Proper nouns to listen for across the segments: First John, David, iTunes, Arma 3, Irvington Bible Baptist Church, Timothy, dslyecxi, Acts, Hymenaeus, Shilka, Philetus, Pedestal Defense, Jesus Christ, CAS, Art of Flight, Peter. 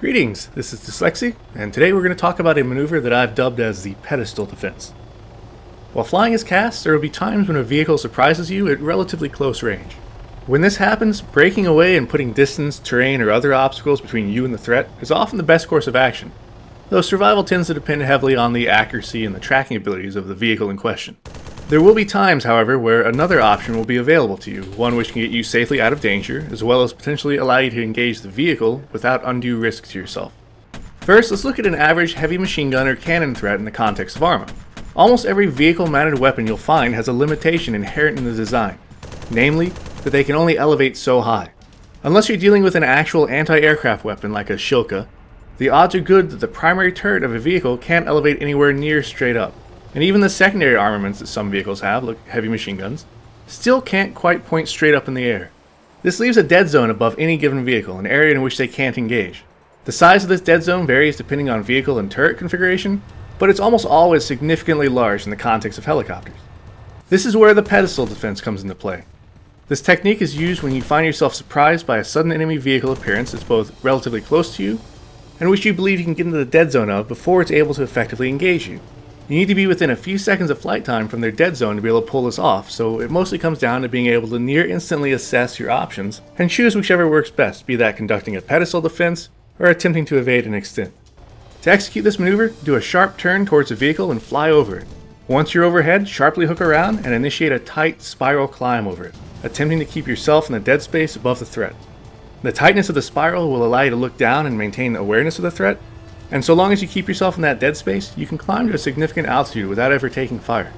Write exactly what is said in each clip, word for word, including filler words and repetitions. Greetings, this is dslyecxi, and today we're going to talk about a maneuver that I've dubbed as the Pedestal Defense. While flying as C A S, there will be times when a vehicle surprises you at relatively close range. When this happens, breaking away and putting distance, terrain, or other obstacles between you and the threat is often the best course of action, though survival tends to depend heavily on the accuracy and the tracking abilities of the vehicle in question. There will be times, however, where another option will be available to you, one which can get you safely out of danger, as well as potentially allow you to engage the vehicle without undue risk to yourself. First, let's look at an average heavy machine gun or cannon threat in the context of ARMA. Almost every vehicle-mounted weapon you'll find has a limitation inherent in the design, namely, that they can only elevate so high. Unless you're dealing with an actual anti-aircraft weapon like a Shilka, the odds are good that the primary turret of a vehicle can't elevate anywhere near straight up. And even the secondary armaments that some vehicles have, like heavy machine guns, still can't quite point straight up in the air. This leaves a dead zone above any given vehicle, an area in which they can't engage. The size of this dead zone varies depending on vehicle and turret configuration, but it's almost always significantly large in the context of helicopters. This is where the pedestal defense comes into play. This technique is used when you find yourself surprised by a sudden enemy vehicle appearance that's both relatively close to you, and which you believe you can get into the dead zone of before it's able to effectively engage you. You need to be within a few seconds of flight time from their dead zone to be able to pull this off, so it mostly comes down to being able to near instantly assess your options and choose whichever works best, be that conducting a pedestal defense or attempting to evade an extent. To execute this maneuver, do a sharp turn towards the vehicle and fly over it. Once you're overhead, sharply hook around and initiate a tight spiral climb over it, attempting to keep yourself in the dead space above the threat. The tightness of the spiral will allow you to look down and maintain awareness of the threat, and so long as you keep yourself in that dead space, you can climb to a significant altitude without ever taking fire.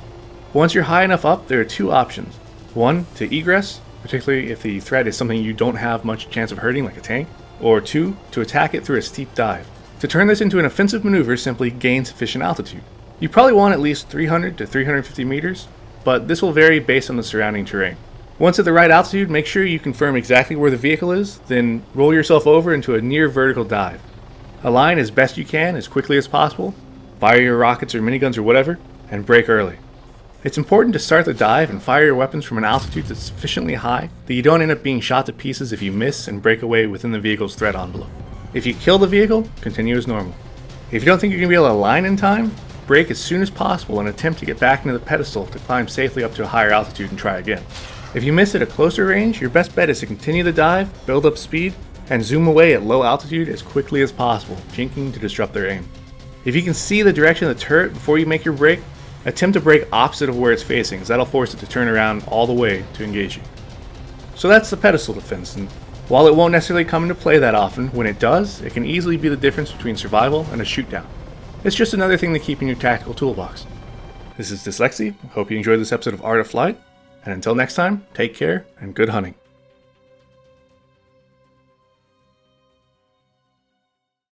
Once you're high enough up, there are two options. One, to egress, particularly if the threat is something you don't have much chance of hurting, like a tank. Or two, to attack it through a steep dive. To turn this into an offensive maneuver, simply gain sufficient altitude. You probably want at least three hundred to three hundred fifty meters, but this will vary based on the surrounding terrain. Once at the right altitude, make sure you confirm exactly where the vehicle is, then roll yourself over into a near vertical dive. Align as best you can, as quickly as possible, fire your rockets or miniguns or whatever, and break early. It's important to start the dive and fire your weapons from an altitude that's sufficiently high that you don't end up being shot to pieces if you miss and break away within the vehicle's threat envelope. If you kill the vehicle, continue as normal. If you don't think you're going to be able to align in time, break as soon as possible and attempt to get back into the pedestal to climb safely up to a higher altitude and try again. If you miss at a closer range, your best bet is to continue the dive, build up speed, and zoom away at low altitude as quickly as possible, jinking to disrupt their aim. If you can see the direction of the turret before you make your break, attempt to break opposite of where it's facing, as that'll force it to turn around all the way to engage you. So that's the pedestal defense, and while it won't necessarily come into play that often, when it does, it can easily be the difference between survival and a shoot-down. It's just another thing to keep in your tactical toolbox. This is dslyecxi, hope you enjoyed this episode of Art of Flight, and until next time, take care and good hunting.